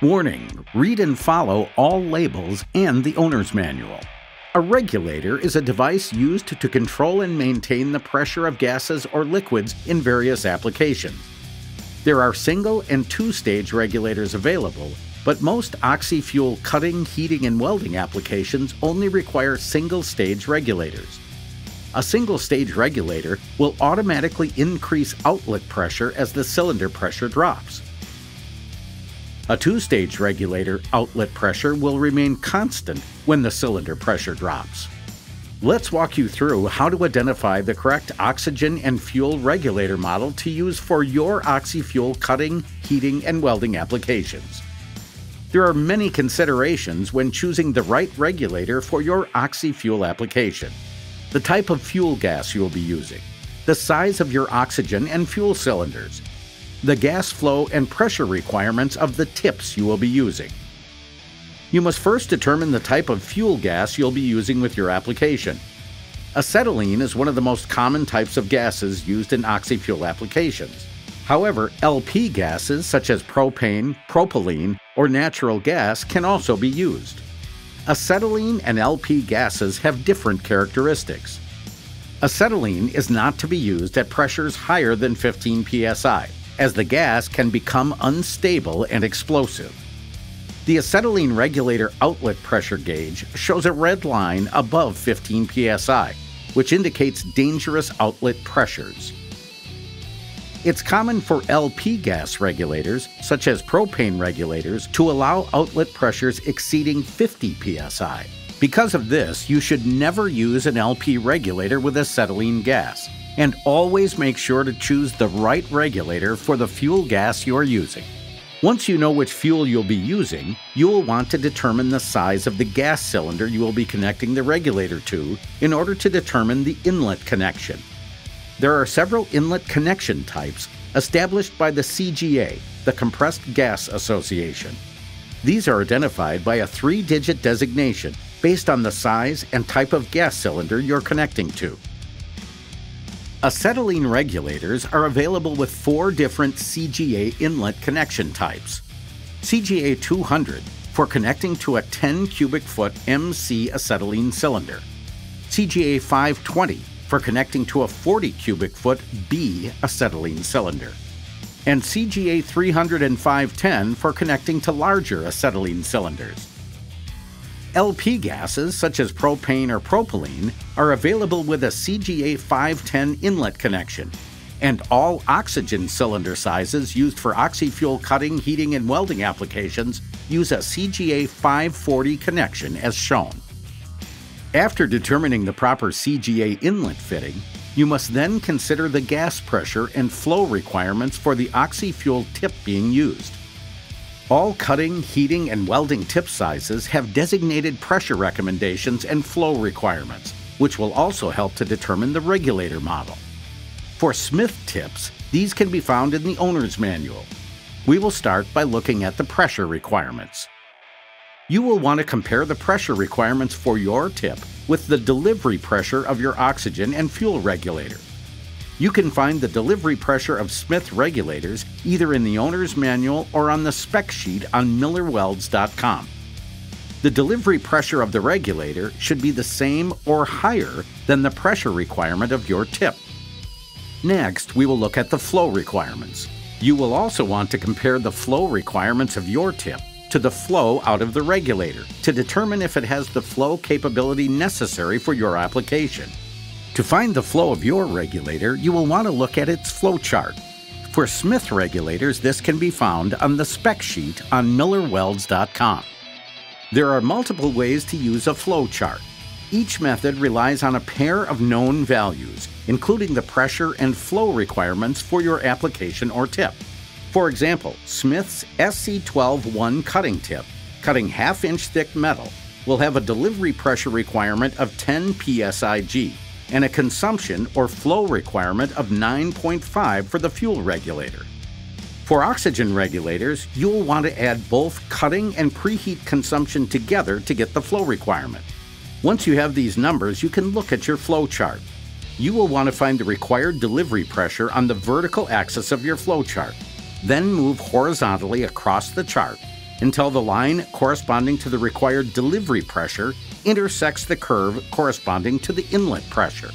Warning: read and follow all labels and the owner's manual. A regulator is a device used to control and maintain the pressure of gases or liquids in various applications. There are single and two-stage regulators available, but most oxy-fuel cutting, heating, and welding applications only require single-stage regulators. A single-stage regulator will automatically increase outlet pressure as the cylinder pressure drops. A two-stage regulator outlet pressure will remain constant when the cylinder pressure drops. Let's walk you through how to identify the correct oxygen and fuel regulator model to use for your oxy-fuel cutting, heating, and welding applications. There are many considerations when choosing the right regulator for your oxy-fuel application. The type of fuel gas you will be using, the size of your oxygen and fuel cylinders, the gas flow and pressure requirements of the tips you will be using. You must first determine the type of fuel gas you'll be using with your application. Acetylene is one of the most common types of gases used in oxy-fuel applications. However, LP gases such as propane, propylene, or natural gas can also be used. Acetylene and LP gases have different characteristics. Acetylene is not to be used at pressures higher than 15 psi. As the gas can become unstable and explosive. The acetylene regulator outlet pressure gauge shows a red line above 15 psi, which indicates dangerous outlet pressures. It's common for LP gas regulators, such as propane regulators, to allow outlet pressures exceeding 50 psi. Because of this, you should never use an LP regulator with acetylene gas, and always make sure to choose the right regulator for the fuel gas you're using. Once you know which fuel you'll be using, you will want to determine the size of the gas cylinder you will be connecting the regulator to in order to determine the inlet connection. There are several inlet connection types established by the CGA, the Compressed Gas Association. These are identified by a three-digit designation based on the size and type of gas cylinder you're connecting to. Acetylene regulators are available with four different CGA inlet connection types. CGA 200 for connecting to a 10 cubic foot MC acetylene cylinder. CGA 520 for connecting to a 40 cubic foot B acetylene cylinder. And CGA 300 and 510 for connecting to larger acetylene cylinders. LP gases, such as propane or propylene, are available with a CGA 510 inlet connection, and all oxygen cylinder sizes used for oxy-fuel cutting, heating, and welding applications use a CGA 540 connection as shown. After determining the proper CGA inlet fitting, you must then consider the gas pressure and flow requirements for the oxy-fuel tip being used. All cutting, heating, and welding tip sizes have designated pressure recommendations and flow requirements, which will also help to determine the regulator model. For Smith tips, these can be found in the owner's manual. We will start by looking at the pressure requirements. You will want to compare the pressure requirements for your tip with the delivery pressure of your oxygen and fuel regulator. You can find the delivery pressure of Smith regulators either in the owner's manual or on the spec sheet on MillerWelds.com. The delivery pressure of the regulator should be the same or higher than the pressure requirement of your tip. Next, we will look at the flow requirements. You will also want to compare the flow requirements of your tip to the flow out of the regulator to determine if it has the flow capability necessary for your application. To find the flow of your regulator, you will want to look at its flow chart. For Smith regulators, this can be found on the spec sheet on MillerWelds.com. There are multiple ways to use a flow chart. Each method relies on a pair of known values, including the pressure and flow requirements for your application or tip. For example, Smith's SC12-1 cutting tip, cutting half-inch thick metal, will have a delivery pressure requirement of 10 PSIG. And a consumption or flow requirement of 9.5 for the fuel regulator. For oxygen regulators, you'll want to add both cutting and preheat consumption together to get the flow requirement. Once you have these numbers, you can look at your flow chart. You will want to find the required delivery pressure on the vertical axis of your flow chart, then move horizontally across the chart until the line corresponding to the required delivery pressure intersects the curve corresponding to the inlet pressure.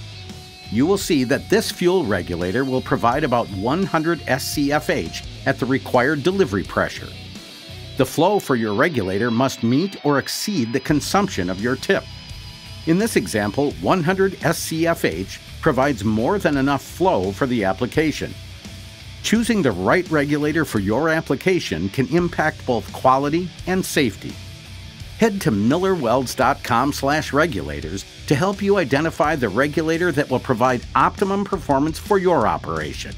You will see that this fuel regulator will provide about 100 SCFH at the required delivery pressure. The flow for your regulator must meet or exceed the consumption of your tip. In this example, 100 SCFH provides more than enough flow for the application. Choosing the right regulator for your application can impact both quality and safety. Head to MillerWelds.com/regulators to help you identify the regulator that will provide optimum performance for your operation.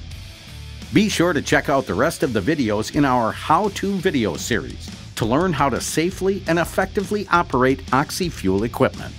Be sure to check out the rest of the videos in our How-To video series to learn how to safely and effectively operate oxy-fuel equipment.